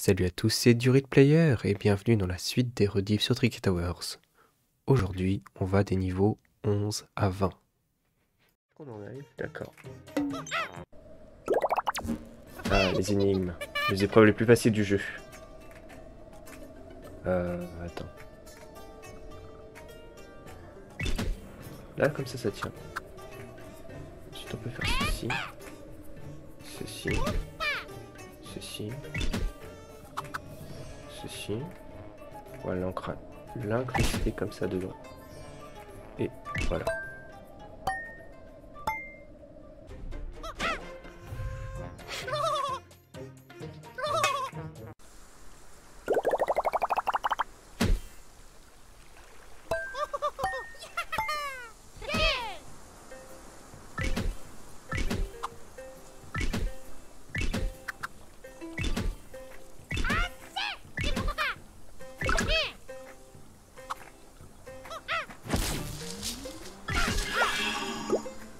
Salut à tous, c'est Diorite Player et bienvenue dans la suite des rediffs sur Tricky Towers. Aujourd'hui, on va des niveaux 11 à 20. On en arrive, d'accord. Ah, les énigmes, les épreuves les plus faciles du jeu. Attends. Là, comme ça, ça tient. Ensuite, on peut faire ceci. Ceci. Ceci. Ceci. Voilà, on craque l'incrusté comme ça dedans. Et voilà.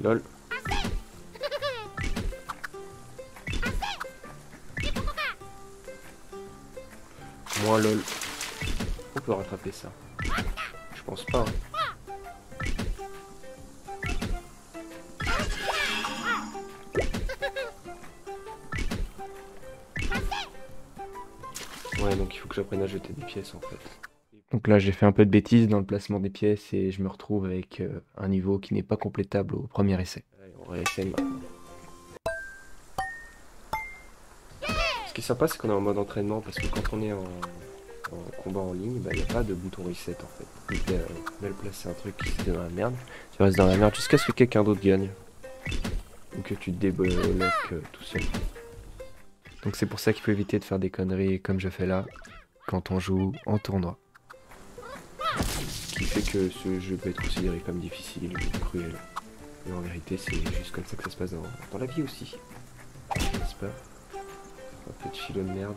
Lol. Moi lol. On peut rattraper ça. Je pense pas. Hein. Ouais, donc il faut que j'apprenne à jeter des pièces en fait. Donc là j'ai fait un peu de bêtises dans le placement des pièces et je me retrouve avec un niveau qui n'est pas complétable au premier essai. Allez, on réessaye. Ce qui est sympa c'est qu'on est en mode entraînement parce que quand on est en combat en ligne, il n'y a pas de bouton reset en fait. Donc mal placer un truc qui était dans la merde, tu restes dans la merde jusqu'à ce que quelqu'un d'autre gagne. Ou que tu te débloques tout seul. Donc c'est pour ça qu'il faut éviter de faire des conneries comme je fais là quand on joue en tournoi. Qui fait que ce jeu peut être considéré comme difficile ou cruel. Mais en vérité, c'est juste comme ça que ça se passe dans la vie aussi. N'est-ce pas? Un peu de chilo de merde.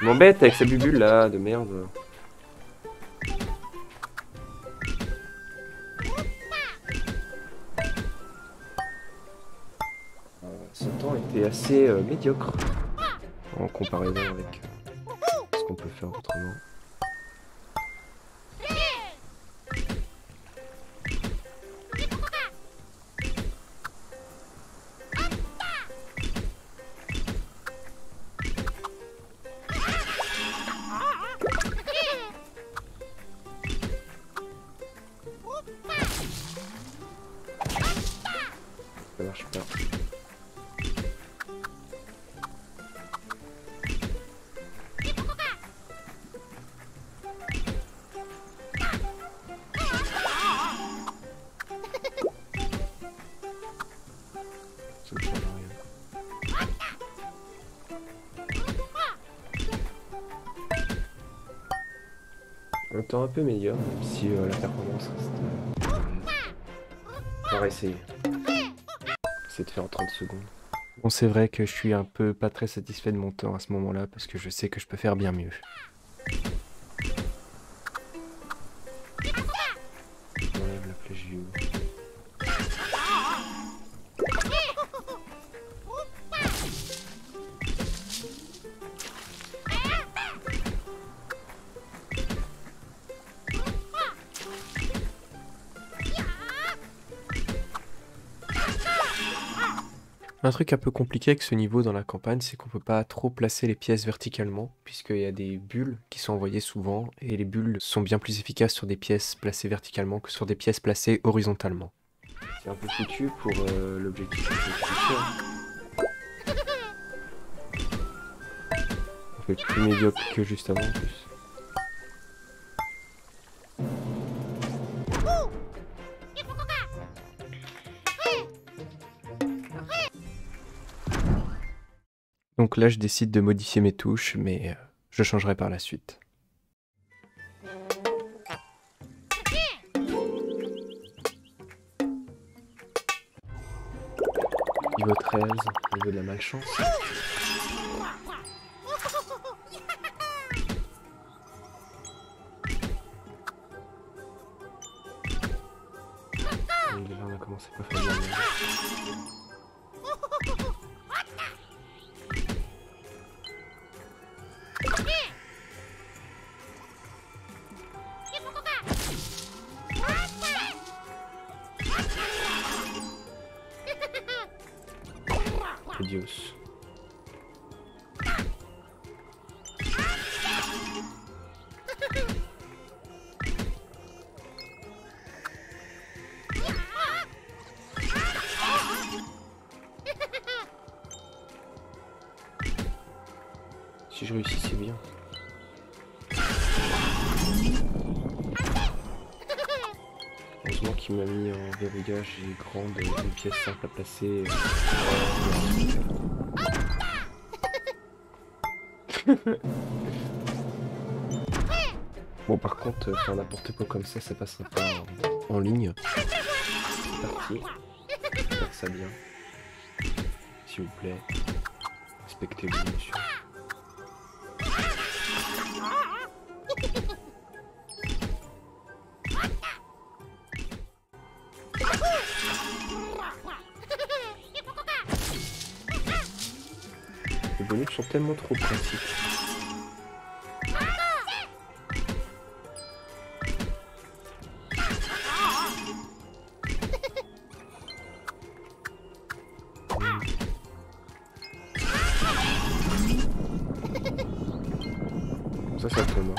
Je m'embête avec sa bubule là, de merde. Ce temps était assez médiocre. En comparaison avec ce qu'on peut faire autrement. Ça marche pas. Un temps un peu meilleur, même si la performance reste... On va essayer. C'est de faire en 30 secondes. Bon, c'est vrai que je suis un peu pas très satisfait de mon temps à ce moment-là, parce que je sais que je peux faire bien mieux. On enlève la plégio. Un truc un peu compliqué avec ce niveau dans la campagne, c'est qu'on peut pas trop placer les pièces verticalement, puisqu'il y a des bulles qui sont envoyées souvent, et les bulles sont bien plus efficaces sur des pièces placées verticalement que sur des pièces placées horizontalement. C'est un peu foutu pour l'objectif. On fait plus médiocre que juste avant en plus. Donc là, je décide de modifier mes touches, mais je changerai par la suite. Niveau 13, niveau de la malchance. On a commencé à pas faire bien. Si je réussis, c'est bien. Heureusement qu'il m'a mis en verrouillage et grande, une pièce simple à placer. Bon, par contre, faire n'importe quoi comme ça passera pas en ligne. C'est parti. Faire ça bien. S'il vous plaît. Respectez-vous, bien sûr. Les bonus sont tellement trop pratiques. Ça, c'est un peu mort.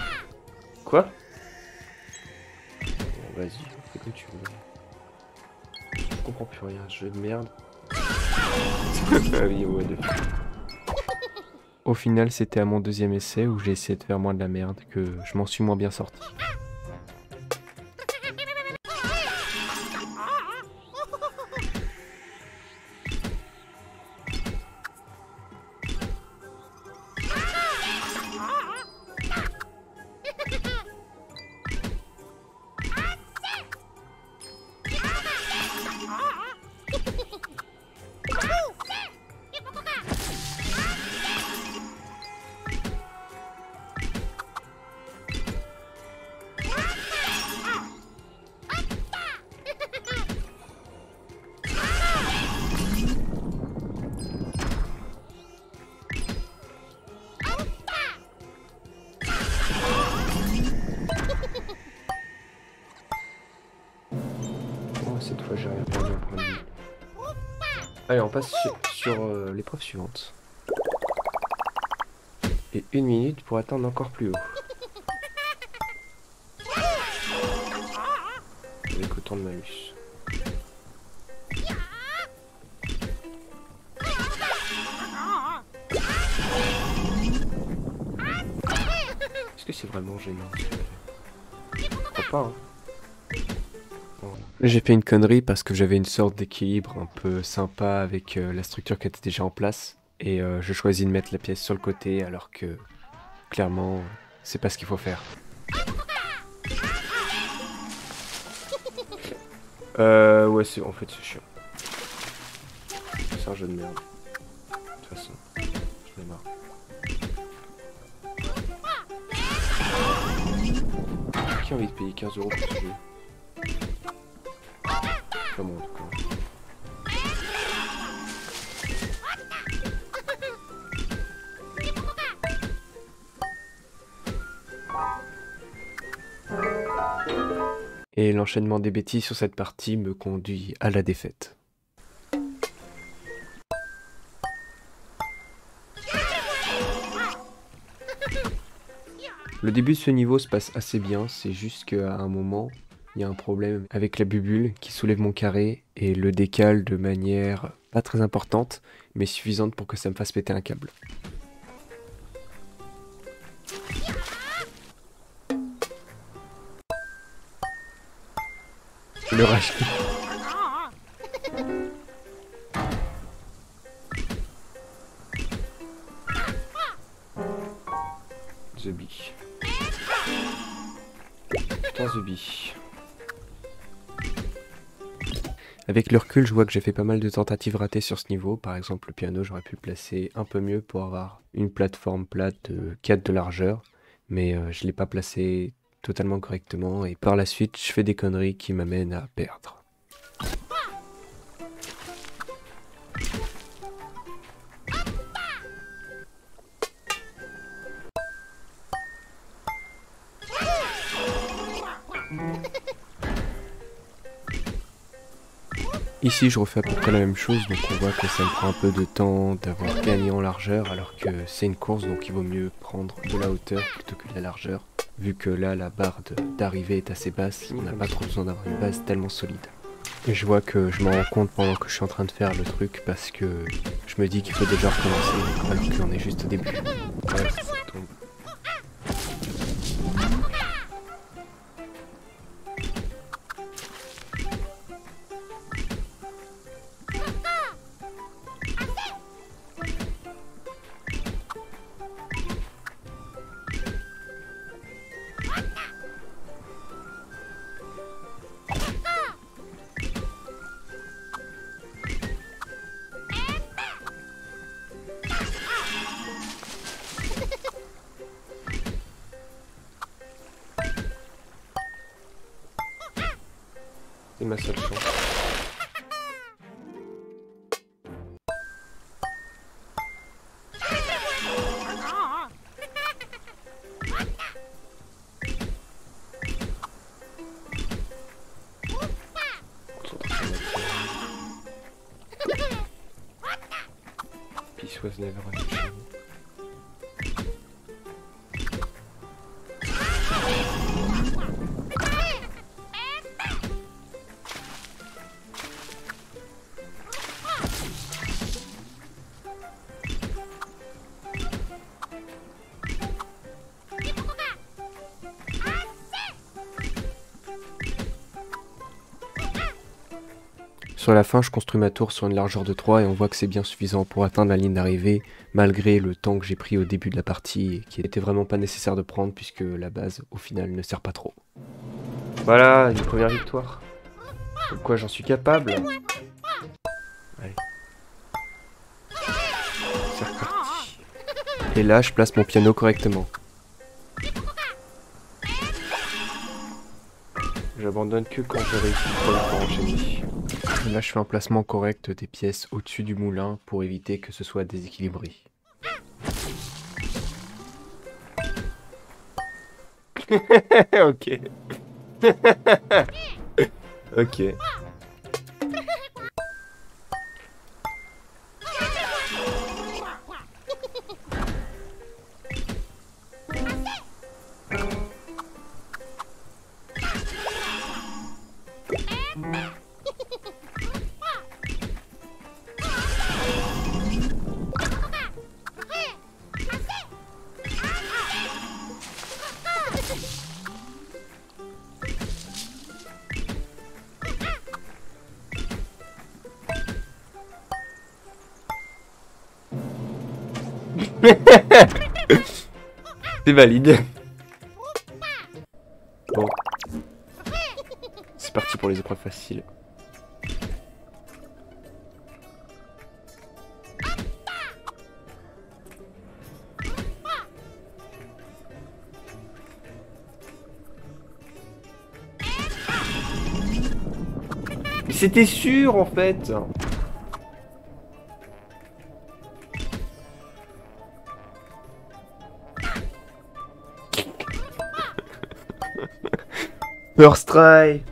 Quoi? Bon, vas-y, fais comme tu veux. Je comprends plus rien, jeu de merde. Oui, ouais, de... Au final, c'était à mon deuxième essai où j'ai essayé de faire moins de la merde, que je m'en suis moins bien sorti. Cette fois, j'ai rien perdu en premier. Allez, on passe sur l'épreuve suivante. Et une minute pour atteindre encore plus haut. Avec autant de malus. Est-ce que c'est vraiment gênant? Pourquoi pas, hein. J'ai fait une connerie parce que j'avais une sorte d'équilibre un peu sympa avec la structure qui était déjà en place et je choisis de mettre la pièce sur le côté alors que clairement c'est pas ce qu'il faut faire. Ouais, c'est en fait c'est chiant. C'est un jeu de merde. De toute façon, j'en ai marre. Qui a envie de payer 15 € pour ce jeu? Comment, en tout cas. Et l'enchaînement des bêtises sur cette partie me conduit à la défaite. Le début de ce niveau se passe assez bien, c'est juste qu'à un moment... il y a un problème avec la bubule qui soulève mon carré et le décale de manière pas très importante, mais suffisante pour que ça me fasse péter un câble. Le rage. The Bee. Putain, The Bee. Avec le recul, je vois que j'ai fait pas mal de tentatives ratées sur ce niveau. Par exemple, le piano, j'aurais pu le placer un peu mieux pour avoir une plateforme plate de 4 de largeur. Mais je ne l'ai pas placé totalement correctement. Et par la suite, je fais des conneries qui m'amènent à perdre. Ici je refais à peu près la même chose, donc on voit que ça me prend un peu de temps d'avoir gagné en largeur alors que c'est une course, donc il vaut mieux prendre de la hauteur plutôt que de la largeur. Vu que là la barre d'arrivée est assez basse, on n'a pas trop besoin d'avoir une base tellement solide. Et je vois que je m'en rends compte pendant que je suis en train de faire le truc parce que je me dis qu'il faut déjà recommencer alors que j'en ai juste au début. Ouais, ça tombe. C'est ma seule chance. Peace was never an option. Sur la fin, je construis ma tour sur une largeur de 3 et on voit que c'est bien suffisant pour atteindre la ligne d'arrivée malgré le temps que j'ai pris au début de la partie et qui n'était vraiment pas nécessaire de prendre puisque la base au final ne sert pas trop. Voilà, une première victoire. De quoi j'en suis capable. Allez. C'est reparti. Et là, je place mon piano correctement. J'abandonne que quand je réussis pour la faire enchaîner. Là je fais un placement correct des pièces au-dessus du moulin pour éviter que ce soit déséquilibré. Ok. Ok. C'est valide. Bon. C'est parti pour les épreuves faciles. Mais c'était sûr en fait. First try.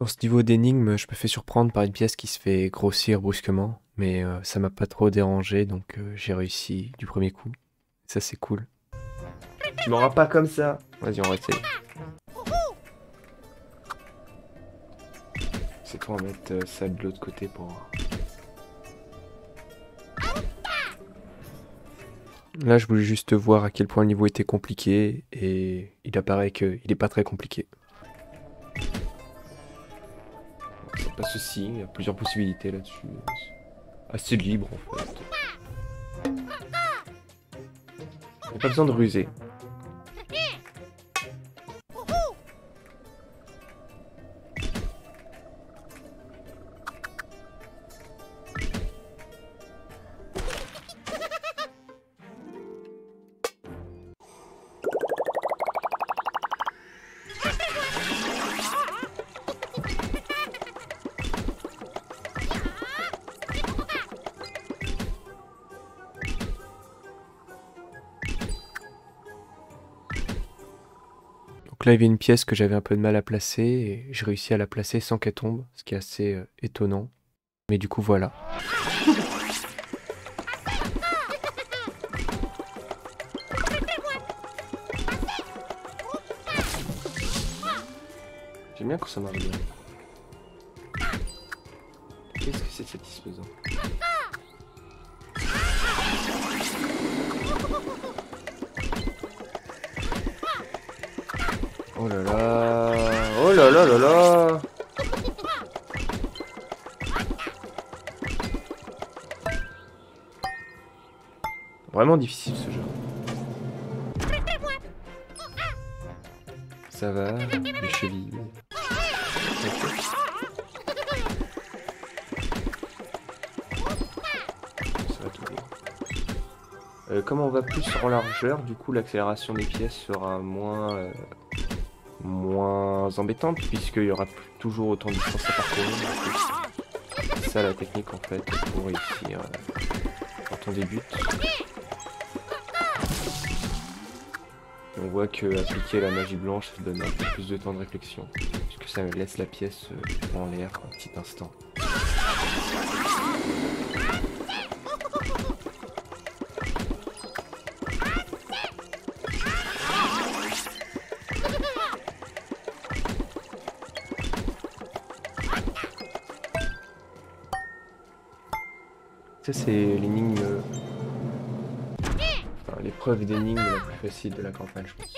Dans ce niveau d'énigme, je me fais surprendre par une pièce qui se fait grossir brusquement, mais ça m'a pas trop dérangé, donc j'ai réussi du premier coup. Ça c'est cool. Tu m'auras pas comme ça. Vas-y, on va essayer. C'est pour mettre ça de l'autre côté pour... Là, je voulais juste voir à quel point le niveau était compliqué, et il apparaît qu'il n'est pas très compliqué. C'est pas ceci, il y a plusieurs possibilités là-dessus. Assez libre en fait. Il n'y a pas besoin de ruser. Donc là il y avait une pièce que j'avais un peu de mal à placer et j'ai réussi à la placer sans qu'elle tombe, ce qui est assez étonnant. Mais du coup voilà. J'aime bien quand ça m'arrive. Qu'est-ce que c'est satisfaisant? Oh là là, oh là là là là. Vraiment difficile ce jeu. Ça va, les chevilles. Ça va tout bien. Comme on va plus en largeur, du coup l'accélération des pièces sera moins... moins embêtante, puisqu'il y aura toujours autant de distance à parcourir. C'est ça la technique en fait pour réussir quand on débute. Et on voit que appliquer la magie blanche ça donne un peu plus de temps de réflexion, puisque ça laisse la pièce en l'air un petit instant. Ça c'est l'énigme, enfin, l'épreuve d'énigme la plus facile de la campagne, je pense.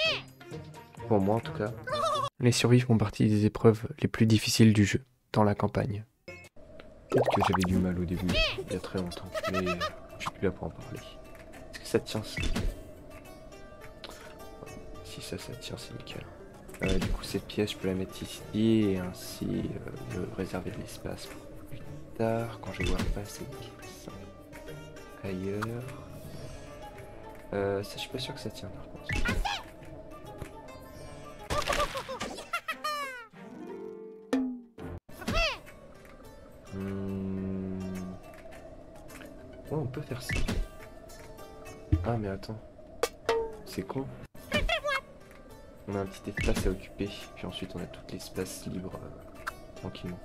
Pour moi en tout cas. Les survies font partie des épreuves les plus difficiles du jeu, dans la campagne. Peut-être que j'avais du mal au début, il y a très longtemps, mais je suis plus là pour en parler. Est-ce que ça tient ça? Si ça tient c'est nickel. Du coup cette pièce je peux la mettre ici et ainsi me réserver de l'espace pour plus tard quand je vois passer. Ailleurs. Ça je suis pas sûr que ça tient par contre. Ouais, on peut faire ça. Ah mais attends. C'est con. On a un petit espace à occuper, puis ensuite on a tout l'espace libre tranquillement.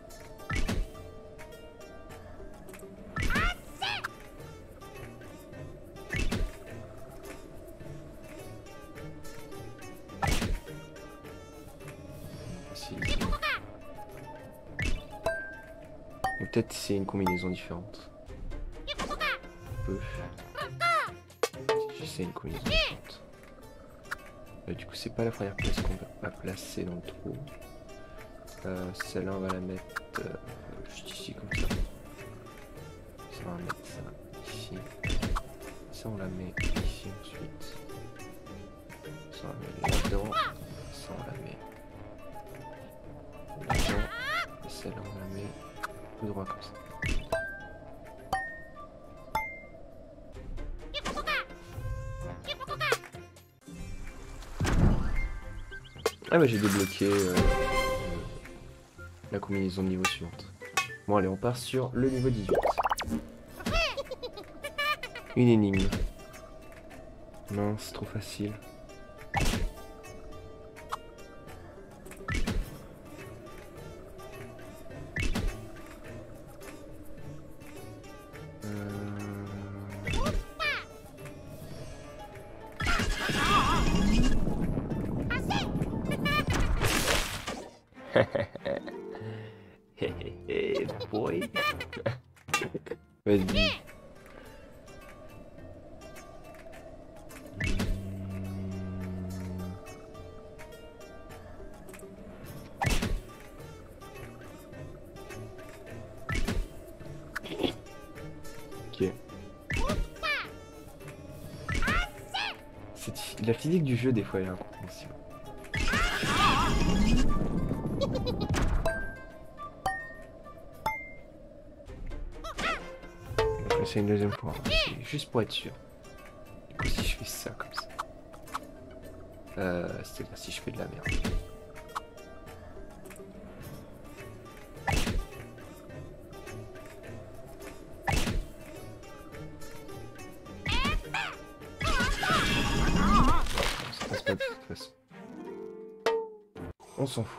Peut-être c'est une combinaison différente. J'essaie une combinaison différente. Du coup c'est pas la première pièce qu'on va placer dans le trou. Celle-là on va la mettre juste ici comme ça. Ça on va mettre ça ici. Ça on la met ici ensuite. Ça on la met là-dedans. Ça on la met là-dedans. Et celle-là on la met droit comme ça. Ah bah j'ai débloqué la combinaison de niveau suivante. Bon allez on part sur le niveau 18. Une énigme. Mince, trop facile. Vas-y. Ok. La physique du jeu des fois elle est incompréhensible. C'est une deuxième fois, hein. Juste pour être sûr. Du coup si je fais ça comme ça. C'est-à-dire si je fais de la merde. Ça passe pas de toute façon. s'en fout.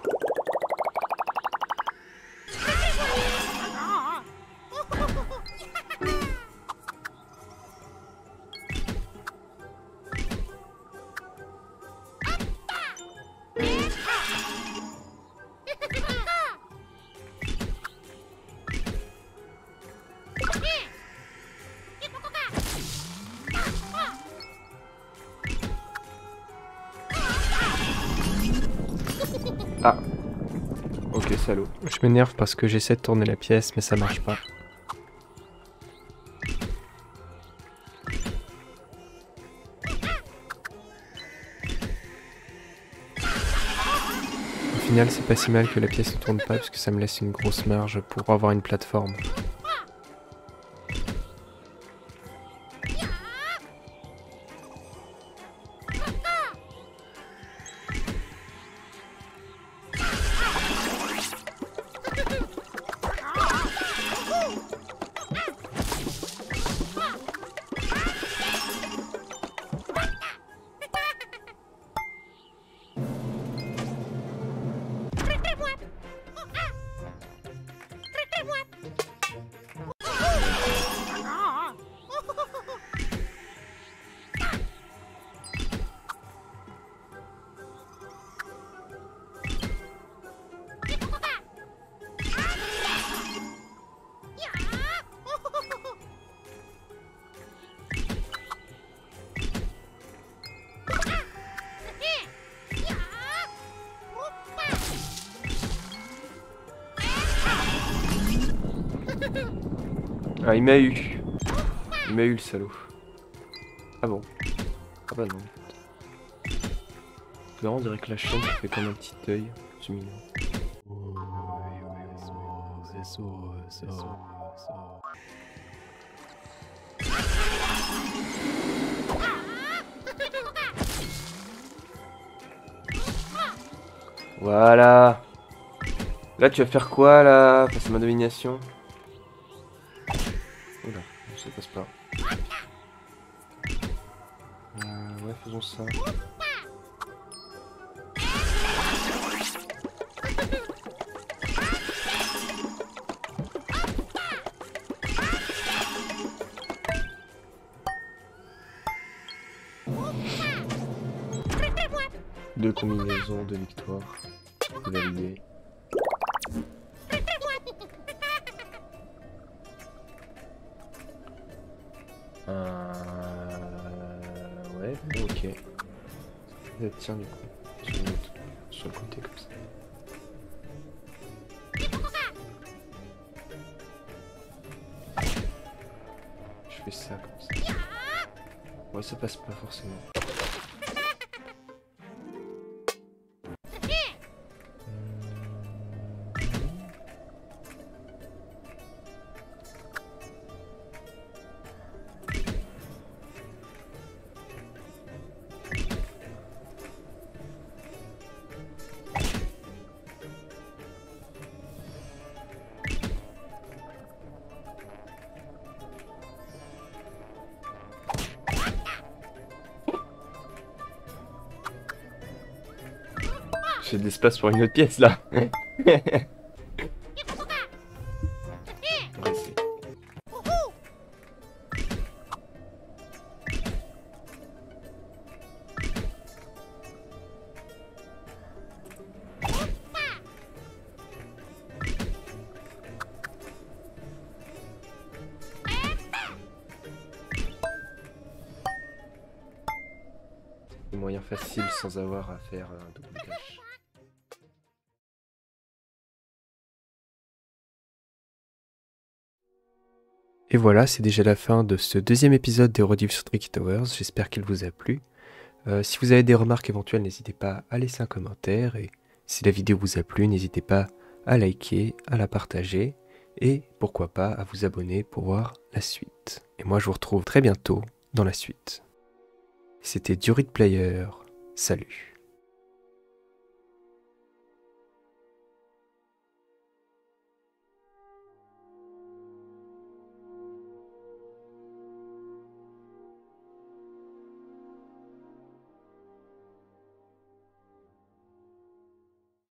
Ah. Ok, salaud. Je m'énerve parce que j'essaie de tourner la pièce, mais ça marche pas. Au final, c'est pas si mal que la pièce ne tourne pas, parce que ça me laisse une grosse marge pour avoir une plateforme. Ah, il m'a eu. Il m'a eu, le salaud. Ah bon. Ah bah non. C'est marrant, on dirait que la chambre fait comme un petit œil. C'est mignon. Voilà. Là, tu vas faire quoi, là? C'est ma domination. Oula, ça passe pas. Ouais, faisons ça. Deux combinaisons de victoire. Validé. Ouais, ok. Tiens, du coup, je vais mettre sur le côté comme ça. Je fais ça comme ça. Ouais, ça passe pas forcément. J'ai de l'espace pour une autre pièce là. C'est moyen facile sans avoir à faire un double cache. Et voilà, c'est déjà la fin de ce deuxième épisode des rediffs sur Tricky Towers, j'espère qu'il vous a plu. Si vous avez des remarques éventuelles, n'hésitez pas à laisser un commentaire, et si la vidéo vous a plu, n'hésitez pas à liker, à la partager, et pourquoi pas à vous abonner pour voir la suite. Et moi je vous retrouve très bientôt dans la suite. C'était Diorite Player, salut.